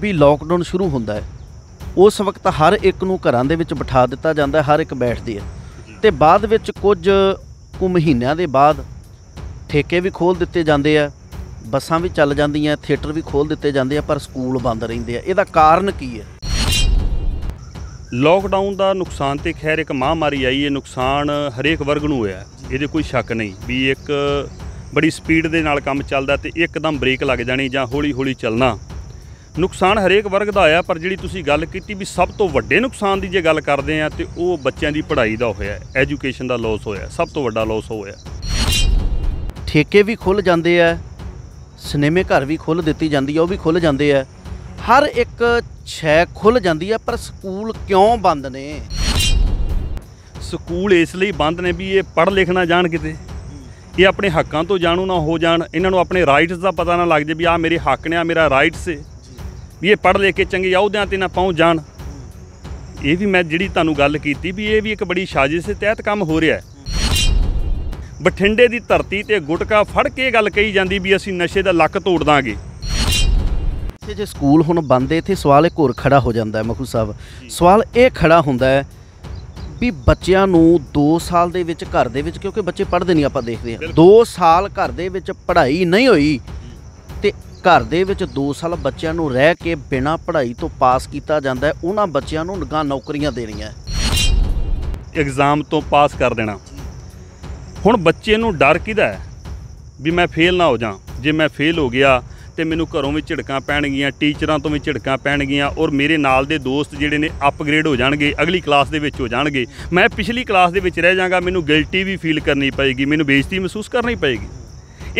भी लॉकडाउन शुरू होंदा है उस वक्त हर एक नूं घरां दे विच बिठा दिता जांदा है, हर एक बैठदी है ते बाद विच कुछ ਕੁ ਮਹੀਨਿਆਂ ਦੇ बाद ठेके भी खोल ਦਿੱਤੇ ਜਾਂਦੇ ਆ, ਬੱਸਾਂ भी ਚੱਲ ਜਾਂਦੀਆਂ, ਥੀਏਟਰ भी खोल ਦਿੱਤੇ ਜਾਂਦੇ ਆ, पर स्कूल बंद ਰਹਿੰਦੇ ਆ। ਇਹਦਾ ਕਾਰਨ ਕੀ ਹੈ? लॉकडाउन ਦਾ ਨੁਕਸਾਨ ਤੇ ਖੈਰ ਇੱਕ ਮਹਾਮਾਰੀ आई है, ਨੁਕਸਾਨ ਹਰੇਕ ਵਰਗ ਨੂੰ ਹੋਇਆ, ਇਹਦੇ ਕੋਈ ਸ਼ੱਕ ਨਹੀਂ ਵੀ ਇੱਕ ਬੜੀ ਸਪੀਡ ਦੇ ਨਾਲ ਕੰਮ ਚੱਲਦਾ ਤੇ ਇੱਕਦਮ ਬ੍ਰੇਕ ਲੱਗ ਜਾਣੀ ਜਾਂ ਹੌਲੀ ਹੌਲੀ ਚੱਲਣਾ, ਨੁਕਸਾਨ ਹਰੇਕ ਵਰਗ ਦਾ ਆਇਆ। पर ਜਿਹੜੀ ਤੁਸੀਂ ਗੱਲ ਕੀਤੀ ਵੀ ਸਭ ਤੋਂ ਵੱਡੇ ਨੁਕਸਾਨ ਦੀ ਜੇ ਗੱਲ ਕਰਦੇ ਆ ਤੇ ਉਹ ਬੱਚਿਆਂ ਦੀ ਪੜ੍ਹਾਈ ਦਾ ਹੋਇਆ, ਐਜੂਕੇਸ਼ਨ ਦਾ ਲਾਸ ਹੋਇਆ, ਸਭ ਤੋਂ ਵੱਡਾ ਲਾਸ ਹੋਇਆ। ਠੇਕੇ ਵੀ ਖੁੱਲ ਜਾਂਦੇ ਆ, ਸਿਨੇਮੇ ਘਰ ਵੀ ਖੁੱਲ ਦਿੱਤੀ ਜਾਂਦੀ ਆ, ਉਹ ਵੀ ਖੁੱਲ ਜਾਂਦੇ ਆ, ਹਰ ਇੱਕ ਛੇ ਖੁੱਲ ਜਾਂਦੀ ਆ, ਪਰ ਸਕੂਲ ਕਿਉਂ ਬੰਦ ਨੇ? ਸਕੂਲ ਇਸ ਲਈ ਬੰਦ ਨੇ ਵੀ ਇਹ ਪੜ੍ਹ ਲਿਖ ਨਾ ਜਾਣ ਕਿਤੇ, ਇਹ ਆਪਣੇ ਹੱਕਾਂ ਤੋਂ ਜਾਣੂ ਨਾ ਹੋ ਜਾਣ, ਇਹਨਾਂ ਨੂੰ ਆਪਣੇ ਰਾਈਟਸ ਦਾ ਪਤਾ ਨਾ ਲੱਗ ਜੇ ਵੀ ਆਹ ਮੇਰੇ ਹੱਕ ਨੇ, ਆ ਮੇਰਾ ਰਾਈਟਸ ਹੈ, ਵੀ ਇਹ ਪੜ੍ਹ ਲੈ ਕੇ ਚੰਗੇ ਅਹੁਦਿਆਂ 'ਤੇ ਨਾ ਪਹੁੰਚ ਜਾਣ। ਇਹ ਵੀ ਮੈਂ ਜਿਹੜੀ ਤੁਹਾਨੂੰ ਗੱਲ ਕੀਤੀ ਵੀ ਇਹ ਵੀ ਇੱਕ ਬੜੀ ਸਾਜ਼ਿਸ਼ ਦੇ ਤਹਿਤ ਕੰਮ ਹੋ ਰਿਹਾ। ਬਠਿੰਡੇ ਦੀ ਧਰਤੀ 'ਤੇ ਗੁਟਕਾ ਫੜ ਕੇ ਗੱਲ ਕਹੀ ਜਾਂਦੀ ਵੀ ਅਸੀਂ ਨਸ਼ੇ ਦਾ ਲੱਕ ਤੋੜ ਦਾਂਗੇ। ਜੇ ਸਕੂਲ ਹੁਣ ਬੰਦ ਹੈ, ਇੱਥੇ ਸਵਾਲ ਇੱਕ ਹੋਰ ਖੜਾ ਹੋ ਜਾਂਦਾ ਹੈ ਮਖੂ ਸਾਹਿਬ, ਸਵਾਲ ਇਹ ਖੜਾ ਹੁੰਦਾ ਹੈ ਵੀ ਬੱਚਿਆਂ ਨੂੰ 2 ਸਾਲ ਦੇ ਵਿੱਚ ਘਰ ਦੇ ਵਿੱਚ, ਕਿਉਂਕਿ ਬੱਚੇ ਪੜ੍ਹਦੇ ਨਹੀਂ ਆਪਾਂ ਦੇਖਦੇ ਹਾਂ, 2 ਸਾਲ ਘਰ ਦੇ ਵਿੱਚ ਪੜ੍ਹਾਈ नहीं ਹੋਈ ਤੇ ਘਰ ਦੇ ਵਿੱਚ 2 ਸਾਲ ਬੱਚਿਆਂ ਨੂੰ ਰਹਿ ਕੇ ਬਿਨਾਂ ਪੜ੍ਹਾਈ ਤੋਂ ਪਾਸ ਕੀਤਾ ਜਾਂਦਾ ਹੈ। ਉਹਨਾਂ ਬੱਚਿਆਂ ਨੂੰ ਨਿਗਾਹ ਨੌਕਰੀਆਂ ਦੇਣੀਆਂ, ਐਗਜ਼ਾਮ ਤੋਂ ਪਾਸ ਕਰ ਦੇਣਾ। ਹੁਣ ਬੱਚੇ ਨੂੰ ਡਰ ਕਿਹਦਾ ਹੈ ਵੀ ਮੈਂ ਫੇਲ ਨਾ ਹੋ ਜਾਂ, ਜੇ ਮੈਂ ਫੇਲ ਹੋ ਗਿਆ ਤੇ ਮੈਨੂੰ ਘਰੋਂ ਵੀ ਝਿੜਕਾਂ ਪੈਣਗੀਆਂ, ਟੀਚਰਾਂ ਤੋਂ ਵੀ ਝਿੜਕਾਂ ਪੈਣਗੀਆਂ, ਔਰ ਮੇਰੇ ਨਾਲ ਦੇ ਦੋਸਤ ਜਿਹੜੇ ਨੇ ਅਪਗ੍ਰੇਡ ਹੋ ਜਾਣਗੇ, ਅਗਲੀ ਕਲਾਸ ਦੇ ਵਿੱਚ ਹੋ ਜਾਣਗੇ, ਮੈਂ ਪਿਛਲੀ ਕਲਾਸ ਦੇ ਵਿੱਚ ਰਹਿ ਜਾਂਗਾ, ਮੈਨੂੰ ਗਿਲਟੀ ਵੀ ਫੀਲ ਕਰਨੀ ਪਏਗੀ, ਮੈਨੂੰ ਬੇਇੱਜ਼ਤੀ ਮਹਿਸੂਸ ਕਰਨੀ ਪਏਗੀ।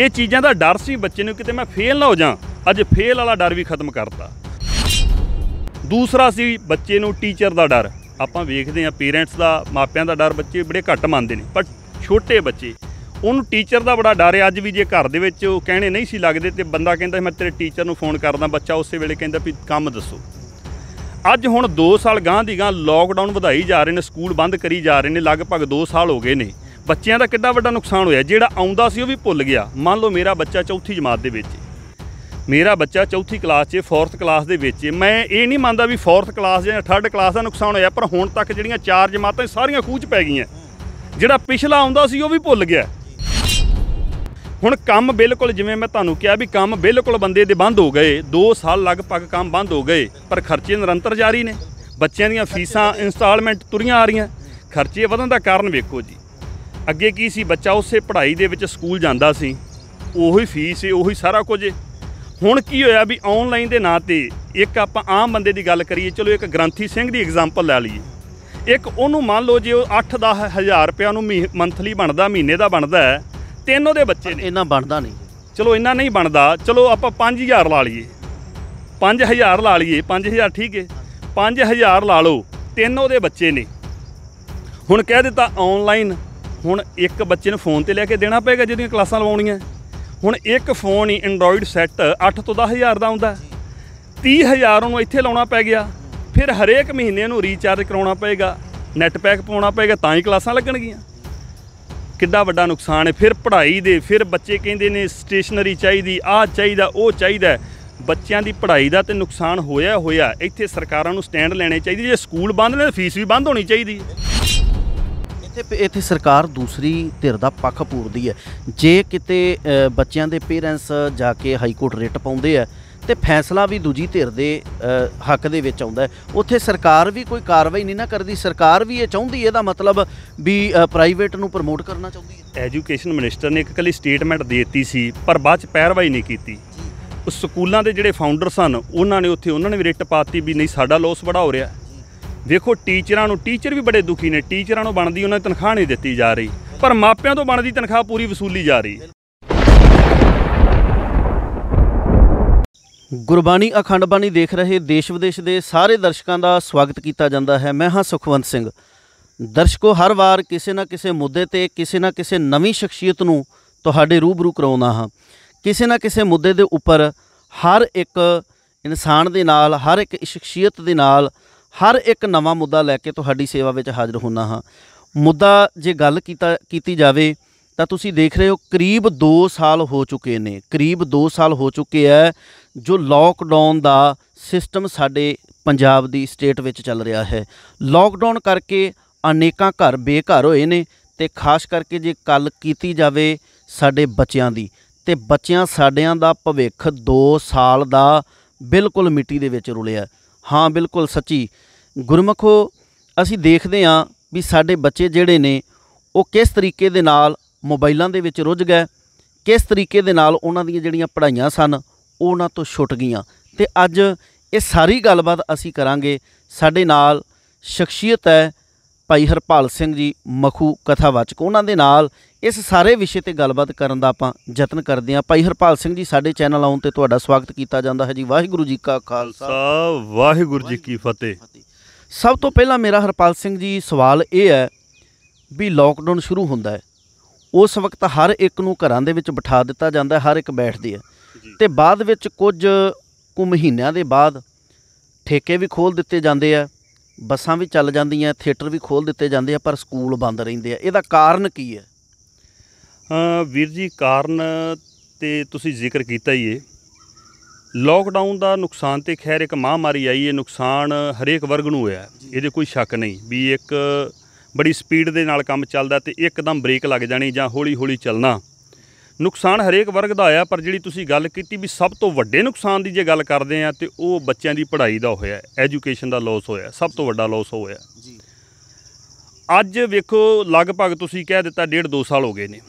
ਇਹ ਚੀਜ਼ਾਂ ਦਾ ਡਰ ਸੀ ਬੱਚੇ ਨੂੰ, ਕਿਤੇ ਮੈਂ ਫੇਲ ਨਾ ਹੋ ਜਾਂ, ਅੱਜ ਫੇਲ ਵਾਲਾ ਡਰ ਵੀ ਖਤਮ ਕਰਤਾ। ਦੂਸਰਾ ਸੀ ਬੱਚੇ ਨੂੰ ਟੀਚਰ ਦਾ ਡਰ। ਆਪਾਂ ਵੇਖਦੇ ਹਾਂ ਪੇਰੈਂਟਸ ਦਾ, ਮਾਪਿਆਂ ਦਾ ਡਰ ਬੱਚੇ ਬੜੇ ਘੱਟ ਮੰਨਦੇ ਨੇ, ਪਰ ਛੋਟੇ ਬੱਚੇ ਉਹਨੂੰ ਟੀਚਰ ਦਾ ਬੜਾ ਡਰ ਹੈ। ਅੱਜ ਵੀ ਜੇ ਘਰ ਦੇ ਵਿੱਚ ਉਹ ਕਹਿਣੇ ਨਹੀਂ ਸੀ ਲੱਗਦੇ ਤੇ ਬੰਦਾ ਕਹਿੰਦਾ ਮੈਂ ਤੇਰੇ ਟੀਚਰ ਨੂੰ ਫੋਨ ਕਰਦਾ, ਬੱਚਾ ਉਸੇ ਵੇਲੇ ਕਹਿੰਦਾ ਵੀ ਕੰਮ ਦੱਸੋ। ਅੱਜ ਹੁਣ 2 ਸਾਲ ਗਾਂਹ ਦੀ ਗਾਂਹ ਲੋਕਡਾਊਨ ਵਧਾਈ ਜਾ ਰਹੇ ਨੇ, ਸਕੂਲ ਬੰਦ ਕਰੀ ਜਾ ਰਹੇ ਨੇ, ਲਗਭਗ 2 ਸਾਲ ਹੋ ਗਏ ਨੇ। ਬੱਚਿਆਂ ਦਾ ਕਿੱਡਾ ਵੱਡਾ ਨੁਕਸਾਨ ਹੋਇਆ, ਜਿਹੜਾ ਆਉਂਦਾ ਸੀ ਉਹ ਵੀ ਭੁੱਲ ਗਿਆ। ਮੰਨ ਲਓ ਮੇਰਾ ਬੱਚਾ ਚੌਥੀ ਜਮਾਤ ਦੇ ਵਿੱਚ, ਮੇਰਾ ਬੱਚਾ ਚੌਥੀ ਕਲਾਸ 'ਚ, ਫੋਰਥ ਕਲਾਸ ਦੇ ਵਿੱਚ, ਮੈਂ ਇਹ ਨਹੀਂ ਮੰਨਦਾ ਵੀ ਫੋਰਥ ਕਲਾਸ ਜਾਂ ਥਰਡ ਕਲਾਸ ਦਾ ਨੁਕਸਾਨ ਹੋਇਆ, ਪਰ ਹੁਣ ਤੱਕ ਜਿਹੜੀਆਂ 4 ਜਮਾਤਾਂ ਸਾਰੀਆਂ ਖੂਚ ਪੈ ਗਈਆਂ, ਜਿਹੜਾ ਪਿਛਲਾ ਆਉਂਦਾ ਸੀ ਉਹ ਵੀ ਭੁੱਲ ਗਿਆ। ਹੁਣ ਕੰਮ ਬਿਲਕੁਲ, ਜਿਵੇਂ ਮੈਂ ਤੁਹਾਨੂੰ ਕਿਹਾ ਵੀ ਕੰਮ ਬਿਲਕੁਲ ਬੰਦੇ ਦੇ ਬੰਦ ਹੋ ਗਏ, 2 ਸਾਲ ਲਗਭਗ ਕੰਮ ਬੰਦ ਹੋ ਗਏ, ਪਰ ਖਰਚੇ ਨਿਰੰਤਰ ਜਾਰੀ ਨੇ, ਬੱਚਿਆਂ ਦੀਆਂ ਫੀਸਾਂ, ਇੰਸਟਾਲਮੈਂਟ ਤੁਰੀਆਂ ਆ ਰਹੀਆਂ। ਖਰਚੇ ਵਧਣ ਦਾ ਕਾਰਨ ਵੇਖੋ ਜੀ, ਅੱਗੇ ਕੀ ਸੀ, ਬੱਚਾ ਉਸੇ ਪੜ੍ਹਾਈ ਦੇ ਵਿੱਚ ਸਕੂਲ ਜਾਂਦਾ ਸੀ, ਉਹੀ ਫੀਸ ਹੈ, ਉਹੀ ਸਾਰਾ ਕੁਝ। ਹੁਣ ਕੀ ਹੋਇਆ ਵੀ ਆਨਲਾਈਨ ਦੇ ਨਾਂ 'ਤੇ, ਇੱਕ ਆਪਾਂ ਆਮ ਬੰਦੇ ਦੀ ਗੱਲ ਕਰੀਏ, ਚਲੋ ਇੱਕ ਗ੍ਰੰਥੀ ਸਿੰਘ ਦੀ ਐਗਜ਼ਾਮਪਲ ਲੈ ਲਈਏ, ਇੱਕ ਉਹਨੂੰ ਮੰਨ ਲਓ ਜੇ ਉਹ 8-10 ਹਜ਼ਾਰ ਰੁਪਇਆ ਉਹਨੂੰ ਮੰਥਲੀ ਬਣਦਾ, ਮਹੀਨੇ ਦਾ ਬਣਦਾ ਹੈ, 3 ਉਹਦੇ ਬੱਚੇ ਨੇ, ਇੰਨਾ ਬਣਦਾ ਨਹੀਂ, ਚਲੋ ਇੰਨਾ ਨਹੀਂ ਬਣਦਾ, ਚਲੋ ਆਪਾਂ 5000 ਲਾ ਲਈਏ, 5000 ਲਾ ਲਈਏ, 5000 ਠੀਕ ਹੈ, 5000 ਲਾ ਲਓ, 3 ਉਹਦੇ ਬੱਚੇ ਨੇ। ਹੁਣ ਕਹਿ ਦਿੱਤਾ ਆਨਲਾਈਨ, ਹੁਣ ਇੱਕ ਬੱਚੇ ਨੂੰ ਫ਼ੋਨ 'ਤੇ ਲੈ ਕੇ ਦੇਣਾ ਪਏਗਾ ਜਿਹਦੀਆਂ ਕਲਾਸਾਂ ਲਵਾਉਣੀਆਂ। ਹੁਣ ਇੱਕ ਫ਼ੋਨ ਹੀ ਐਂਡਰੋਇਡ ਸੈੱਟ 8 ਤੋਂ 10 ਹਜ਼ਾਰ ਦਾ ਆਉਂਦਾ, 30 ਹਜ਼ਾਰ ਉਹਨੂੰ ਇੱਥੇ ਲਾਉਣਾ ਪੈ ਗਿਆ, ਫਿਰ ਹਰੇਕ ਮਹੀਨੇ ਉਹਨੂੰ ਰੀਚਾਰਜ ਕਰਾਉਣਾ ਪਏਗਾ, ਨੈੱਟ ਪੈਕ ਪਾਉਣਾ ਪਏਗਾ, ਤਾਂ ਹੀ ਕਲਾਸਾਂ ਲੱਗਣਗੀਆਂ। ਕਿੱਡਾ ਵੱਡਾ ਨੁਕਸਾਨ ਹੈ। ਫਿਰ ਪੜ੍ਹਾਈ ਦੇ, ਫਿਰ ਬੱਚੇ ਕਹਿੰਦੇ ਨੇ ਸਟੇਸ਼ਨਰੀ ਚਾਹੀਦੀ, ਆਹ ਚਾਹੀਦਾ, ਉਹ ਚਾਹੀਦਾ, ਬੱਚਿਆਂ ਦੀ ਪੜ੍ਹਾਈ ਦਾ ਤਾਂ ਨੁਕਸਾਨ ਹੋਇਆ ਹੋਇਆ। ਇੱਥੇ ਸਰਕਾਰਾਂ ਨੂੰ ਸਟੈਂਡ ਲੈਣੇ ਚਾਹੀਦੇ, ਜੇ ਸਕੂਲ ਬੰਦ ਨੇ ਤਾਂ ਫੀਸ ਵੀ ਬੰਦ ਹੋਣੀ ਚਾਹੀਦੀ ਹੈ। ਇੱਥੇ ਸਰਕਾਰ ਦੂਸਰੀ ਧਿਰ ਦਾ ਪੱਖ ਪੂਰਦੀ ਹੈ। ਜੇ ਕਿਤੇ ਬੱਚਿਆਂ ਦੇ ਪੇਰੈਂਟਸ ਜਾ ਕੇ ਹਾਈ ਕੋਰਟ ਰਿਟ ਪਾਉਂਦੇ ਆ ਤੇ ਫੈਸਲਾ ਵੀ ਦੂਜੀ ਧਿਰ ਦੇ ਹੱਕ ਦੇ ਵਿੱਚ ਆਉਂਦਾ, ਉੱਥੇ ਸਰਕਾਰ ਵੀ ਕੋਈ ਕਾਰਵਾਈ ਨਹੀਂ ਨਾ ਕਰਦੀ। ਸਰਕਾਰ ਵੀ ਇਹ ਚਾਹੁੰਦੀ, ਇਹਦਾ ਮਤਲਬ ਵੀ ਪ੍ਰਾਈਵੇਟ ਨੂੰ ਪ੍ਰਮੋਟ ਕਰਨਾ ਚਾਹੁੰਦੀ ਹੈ। ਐਜੂਕੇਸ਼ਨ ਮਿਨਿਸਟਰ ਨੇ ਇੱਕ ਕੱਲੀ ਸਟੇਟਮੈਂਟ ਦੇ ਦਿੱਤੀ ਸੀ, ਪਰ ਬਾਅਦ 'ਚ ਪੈਰਵਾਈ ਨਹੀਂ ਕੀਤੀ। ਉਸ ਸਕੂਲਾਂ ਦੇ ਜਿਹੜੇ ਫਾਊਂਡਰ ਸਨ ਉਹਨਾਂ ਨੇ ਉੱਥੇ, ਉਹਨਾਂ ਨੇ ਵੀ ਰਿਟ ਪਾਤੀ ਵੀ ਨਹੀਂ ਸਾਡਾ ਲੋਸ ਬੜਾ ਹੋ ਰਿਹਾ। ਦੇਖੋ ਟੀਚਰਾਂ ਨੂੰ, ਟੀਚਰ ਵੀ ਬੜੇ ਦੁਖੀ ਨੇ, ਟੀਚਰਾਂ ਨੂੰ ਬਣਦੀ ਉਹਨਾਂ ਦੀ ਤਨਖਾਹ ਨਹੀਂ ਦਿੱਤੀ ਜਾ ਰਹੀ, ਪਰ ਮਾਪਿਆਂ ਤੋਂ ਬਣਦੀ ਤਨਖਾਹ ਪੂਰੀ ਵਸੂਲੀ ਜਾ ਰਹੀ। ਗੁਰਬਾਣੀ ਅਖੰਡ ਬਾਣੀ ਦੇਖ ਰਹੇ ਦੇਸ਼ ਵਿਦੇਸ਼ ਦੇ ਸਾਰੇ ਦਰਸ਼ਕਾਂ ਦਾ ਸਵਾਗਤ ਕੀਤਾ ਜਾਂਦਾ ਹੈ। ਮੈਂ ਹਾਂ ਸੁਖਵੰਤ ਸਿੰਘ। ਦਰਸ਼ਕੋ, ਹਰ ਵਾਰ ਕਿਸੇ ਨਾ ਕਿਸੇ ਮੁੱਦੇ ਤੇ ਕਿਸੇ ਨਾ ਕਿਸੇ ਨਵੀਂ ਸ਼ਖਸੀਅਤ ਨੂੰ ਤੁਹਾਡੇ ਰੂਬਰੂ ਕਰਾਉਣਾ ਹਾਂ। ਕਿਸੇ ਨਾ ਕਿਸੇ ਮੁੱਦੇ ਦੇ ਉੱਪਰ ਹਰ ਇੱਕ ਇਨਸਾਨ ਦੇ ਨਾਲ, ਹਰ ਇੱਕ ਸ਼ਖਸੀਅਤ ਦੇ ਨਾਲ ਹਰ ਇੱਕ ਨਵਾਂ ਮੁੱਦਾ ਲੈ ਕੇ ਤੁਹਾਡੀ ਸੇਵਾ ਵਿੱਚ ਹਾਜ਼ਰ ਹੋਣਾ ਹਾਂ। ਮੁੱਦਾ ਜੇ ਗੱਲ ਕੀਤੀ ਜਾਵੇ ਤਾਂ ਤੁਸੀਂ ਦੇਖ ਰਹੇ ਹੋ ਕਰੀਬ 2 ਸਾਲ ਹੋ ਚੁੱਕੇ ਨੇ, ਕਰੀਬ 2 ਸਾਲ ਹੋ ਚੁੱਕੇ ਹੈ जो लॉकडाउन का सिस्टम साडे पंजाब दी स्टेट विच चल रहा है। लॉकडाउन करके अनेकां घर बेघर होए ने ते खास करके जे गल कीती जावे साडे बच्चों की ते बच्चों साडियां दा भविख 2 साल का बिल्कुल मिट्टी दे विच रुलिया। हाँ बिल्कुल सच्ची गुरमुखो, असी देखते हाँ भी साडे बच्चे जिहड़े ने वो किस तरीके दे नाल मोबाइलों दे विच रुझ गए, किस तरीके दे नाल उन्हां दी जिहड़ियां पढ़ाइयां सन उन्हां तो छुट गईयां। ते अज ये सारी गलबात असी करांगे। साडे नाल शख्सियत है भाई हरपाल सिंह जी मखू कथावाचक, उन्हां दे नाल इस सारे विषय ते गलबात करन दा आपां यतन करदे हां। भाई हरपाल सिंह जी साडे चैनल आउण ते तुहाडा स्वागत कीता जांदा है जी। वाहिगुरू जी का खालसा, वाहिगुरू जी की फतेह। सब तो पहला मेरा हरपाल सिंह जी सवाल ये है भी लॉकडाउन शुरू होंदा है उस वक्त हर एक नूं घरां दे विच बिठा दित्ता जांदा है, हर एक बैठदे है ते बाद विच कुछ को महीनों के बाद ठेके भी खोल दिते जाते हैं, बसां भी चल जाती हैं, थिएटर भी खोल दिते जाते हैं, पर स्कूल बंद रहिंदे आ। इहदा कारण की है? वीर जी कारण ते तुसीं जिक्र कीता ही है। लॉकडाउन का नुकसान तो खैर एक महामारी आई है, नुकसान हरेक वर्ग नूं होया, इहदे कोई शक नहीं भी एक बड़ी स्पीड दे नाल काम चलदा ते एकदम ब्रेक लग जानी जां हौली हौली चलना, नुकसान हरेक वर्ग का आया। पर जी तुसी गल कीती भी सब तो वड्डे नुकसान की जो गल करते हैं तो वो बच्चों की पढ़ाई का होया, एजुकेशन का लॉस होया, सब तो वड्डा लॉस होया। अज वेखो लगभग तुसी कह दिता 1.5-2 साल हो गए ने,